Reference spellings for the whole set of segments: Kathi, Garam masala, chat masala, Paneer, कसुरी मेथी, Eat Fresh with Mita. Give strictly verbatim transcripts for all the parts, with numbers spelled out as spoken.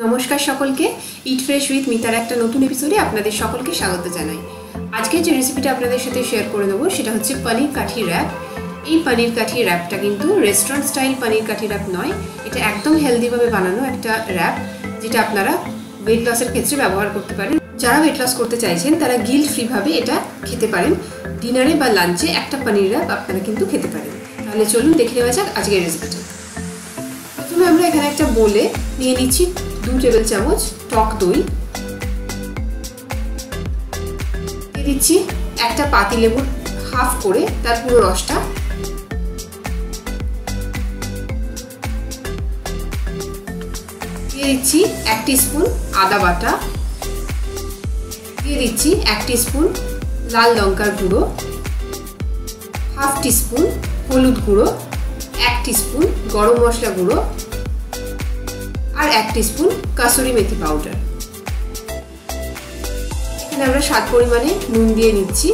नमस्कार सकल के इट फ्रेश उइथ मितार एक नतून एपिसोडे आपनादेर सकलके स्वागत जानाई। आजकेर जे रेसिपिटा आपनादेर साथे शेयर करे नेब सेटा हच्छे पनीर काठी रैप। एई पनीर काठी रैपटा किन्तु रेस्टुरेंट स्टाइल पनीर काठी रैप नय, एटा एकदम हेल्दी भावे बानानो एकटा रैप जेटा आपनारा वेट लसेर क्षेत्रे व्यवहार करते पारेन। जारा वेट लस करते चाइछेन तारा गिल्ट फ्री भावे एटा खेते पारेन। डिनारे बा लांचे एकटा पनीर रैप आपनारा किन्तु खेते पारेन। ताहले चलुन देखे नेওয়া যাক আজকের রেসিপিটা। প্রথমে আমরা এখানে একটা বোলে নিয়ে নিচ্ছি दो टेबिल चामच टक दई, दिए दिच्छी एक पाती लेबू हाफ करे तार पुरो रसटा, दिए दिच्छी एक टीस्पून आदा बाटा, दिए दिच्छी एक टीस्पून लाल लंकार गुड़ो, हाफ टीस्पून हलुद गुड़ो, एक टीस्पून गरम मसला गुड़ो और एक टीस्पून कसुरी मेथी पाउडर। এখানে আমরা স্বাদ পরিমাণে নুন দিয়ে নিচ্ছি।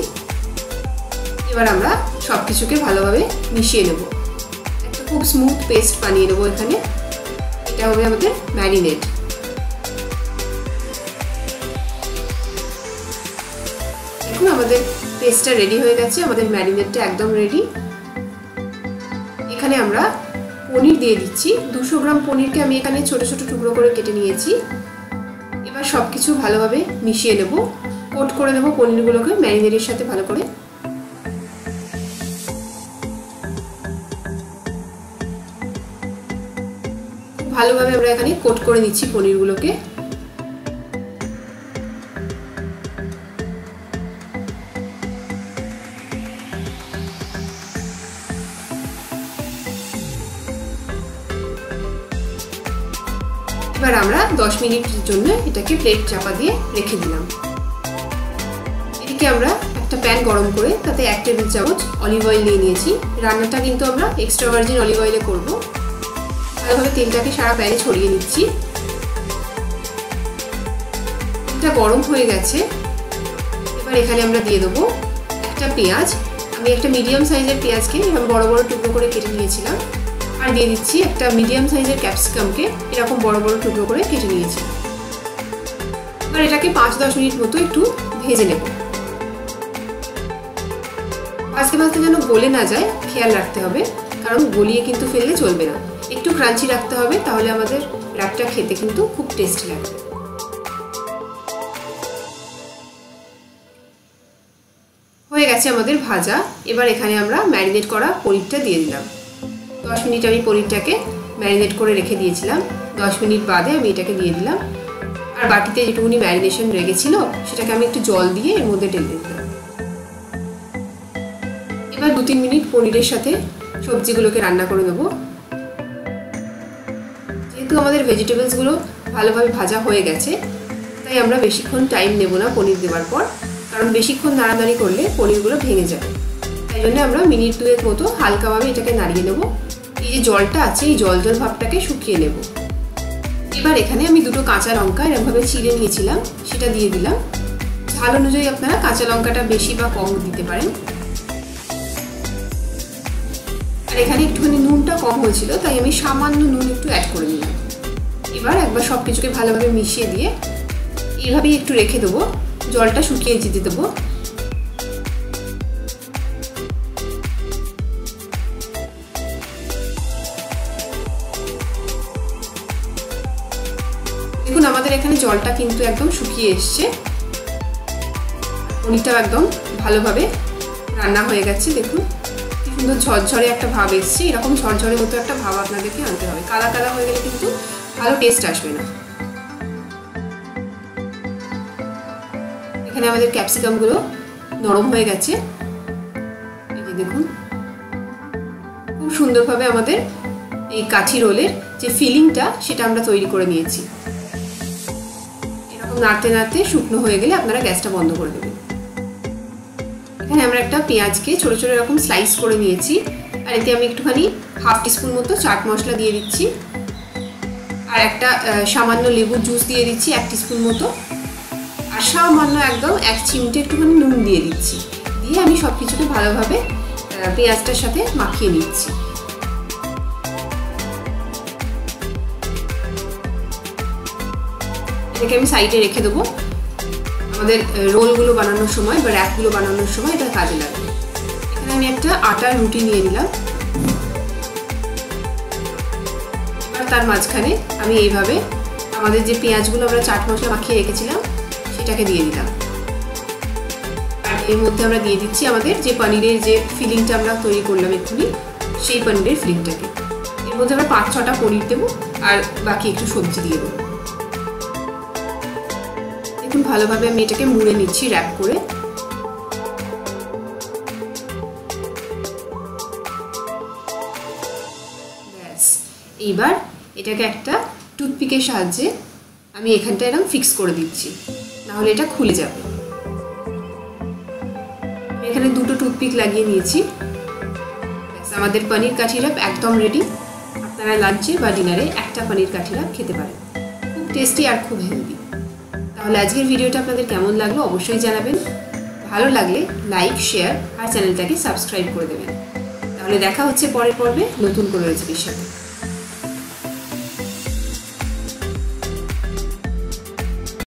এবার আমরা সবকিছুকে ভালোভাবে মিশিয়ে নেব। একটা খুব স্মুথ পেস্ট বানিয়ে নেব এখানে। এটা হবে আমাদের ম্যারিনেট। দেখুন আমাদের পেস্টটা রেডি হয়ে গেছে, আমাদের ম্যারিনেটটা একদম রেডি। এখানে আমরা पनीर दिए दीची दुशो ग्राम पनीर के आमी एखाने छोटो छोटो टुकड़ो करे केटे निएछि। एबार सबकिछु भालोभावे मिशिए नेब, कोट करे नेब पनीरगुलोके मैरिनेटेर साथे भालो करे। भालोभावे आमरा एखाने कोट करे निच्छि पनीरगुलोके। এবার আমরা दस মিনিটের জন্য এটাকে প্লেট চাপা দিয়ে রেখে দিলাম। এদিকে আমরা একটা প্যান গরম করে তাতে এক টেবিল চামচ অলিভ অয়েল নিয়ে নিয়েছি। রান্নাটা কিন্তু আমরা এক্সট্রা ভার্জিন অলিভ অয়েলে করব। ভালোভাবে তেলটাকে সারা প্যানে ছড়িয়ে নিচ্ছি। এটা গরম হয়ে গেছে। এবার এখানে আমরা দিয়ে দেব একটা পেঁয়াজ। আমি একটা মিডিয়াম সাইজের পেঁয়াজকে এরকম বড় বড় টুকরো করে কেটে নিয়েছিলাম। আর দিয়ে দিচ্ছি একটা মিডিয়াম সাইজের ক্যাপসিকামকে এরকম বড় বড় টুকরো করে কেটে নিয়েছি। আর এটাকে পাঁচ দশ মিনিট মতো একটু ভেজে নেব। আজকে ভাজতে যেন গলে না যায় খেয়াল রাখতে হবে, কারণ গলিয়ে কিন্তু ফেললে চলবে না। একটু ক্রাঞ্চি রাখতে হবে, তাহলে আমাদের র্যাপটা খেতে কিন্তু খুব টেস্টি লাগবে। হয়ে গেছে আমাদের ভাজা। এবার এখানে আমরা ম্যারিনেট করা পনিরটা দিয়ে দিলাম। दस मिनट आमी पनीरटाके मैरिनेट कर रेखे दिए दस मिनट बादे आमी एटाके दिए दिलाम। और बाटीते जेटुकुनी मैरिनेशन रेखेछिलो सेटाके आमी एकटु जल दिए एर मध्य ढेले दिलाम। एबार दो तीन मिनट पनीरेर साथे सब्जिगुलोके रान्ना करे नेब। जेहेतु आमादेर भेजिटेबल्सगुलो भालोभाबे भाजा हये गेछे ताई आमरा बेशिक्षण टाइम नेब ना पनीर देवार पर, कारण बेशिक्षण नाड़ानाड़ी करले पनीरगुलो भेंगे जाबे। ताई जोन्नो आमरा मिनिट दुएक मतो हालकाभाबे एटाके नाड़िये नेब। ये जलटा आछे जल जल भावटाके शुकिये नेब। एबार एखाने आमी दुटो काँचा लंका एरमभावे चिड़े नियेछिलाम सेटा दिये दिलाम। झाल अनुयायी आपनारा काँचा लंकाटा बेशी बा कम दिते पारेन। आर एखाने एकटुखानि नुनटा कम होयेछिलो ताई आमी सामान्य नुन एकटु अ্যাড करे दिलाम। एबार एकबार सबकिछुके भालोभाबे मिशिये दिये एइভাবেই একটু রেখে দেব, জলটা শুকিয়ে যেতে দেব। দেখুন আমাদের এখানে জলটা কিন্তু একদম শুকিয়ে আসছে। পনিরটাও একদম ভালোভাবে রান্না হয়ে গেছে। দেখুন কি সুন্দর ঝরঝরে একটা ভাব এসেছে। এরকম ঝরঝরে মতো একটা ভাব আপনাদেরকে আনতে হবে। কালা কালা হয়ে গেলে কিন্তু ভালো টেস্ট আসবে না। এখানে আমাদের ক্যাপসিকামগুলো নরম হয়ে গেছে। এই যে দেখুন খুব সুন্দরভাবে আমাদের এই কাঠি রোলের যে ফিলিংটা সেটা আমরা তৈরি করে নিয়েছি। नाड़ते नाड़ते शुकनो हो गेले आपनारा गैसटा बंद कर देबेन। एखाने आमरा एकटा पेंयाज के छोटो छोटो एरकम स्लाइस करे निएछि। आर एते आमि एकटुखानि हाफ टीस्पून मतो चाट मसला दिए दिच्छि और एकटा सामान्य लेबुर जूस दिए दिच्छि एक टीस्पून मतो और सामान्य एकदम एक चिमटे एकटुखानि नुन दिए दिच्छि। दिए आमि सबकिछुके भालोभाबे पेंयाजटार साथे माखिये निচ্ছি। এটাকে আমি সাইডে রেখে দেব। আমাদের রোলগুলো বানানোর সময় বা র‍্যাপগুলো বানানোর সময় এটা কাজে লাগবে। এখানে আমি একটা আটার রুটি নিয়ে নিলাম। এবার তার মাঝখানে আমি এইভাবে আমাদের যে পেঁয়াজগুলো আমরা চাট মশলা মাখিয়ে রেখেছিলাম সেটাকে দিয়ে দিলাম। আর এর মধ্যে আমরা দিয়ে দিচ্ছি আমাদের যে পনিরের যে ফিলিংটা আমরা তৈরি করলাম এক্ষুনি, সেই পনিরের ফিলিংটাকে। এর মধ্যে আমরা পাঁচ ছটা পনির দেবো আর বাকি একটু সবজি দিয়ে দেবো। এখন ভালোভাবে আমি এটাকে মুড়ে নিচ্ছি র্যাপ করে। ব্যাস, এইবার এটাকে একটা টুথপিকের সাহায্যে আমি এখানটা এরকম ফিক্স করে দিচ্ছি, নাহলে এটা খুলে যাবে। এখানে দুটো টুথপিক লাগিয়ে নিয়েছি। আমাদের পনির কাঠি র্যাপ একদম রেডি। আপনারা লাঞ্চে বা ডিনারে একটা পনির কাঠি র্যাপ খেতে পারেন। খুব টেস্টি আর খুব হেলদি। তাহলে আজকের ভিডিওটা আপনাদের কেমন লাগলো অবশ্যই জানাবেন। ভালো লাগলে লাইক, শেয়ার আর চ্যানেলটাকে সাবস্ক্রাইব করে দেবেন। তাহলে দেখা হচ্ছে পরের পর্বে নতুন কোনো রেসিপির সাথে।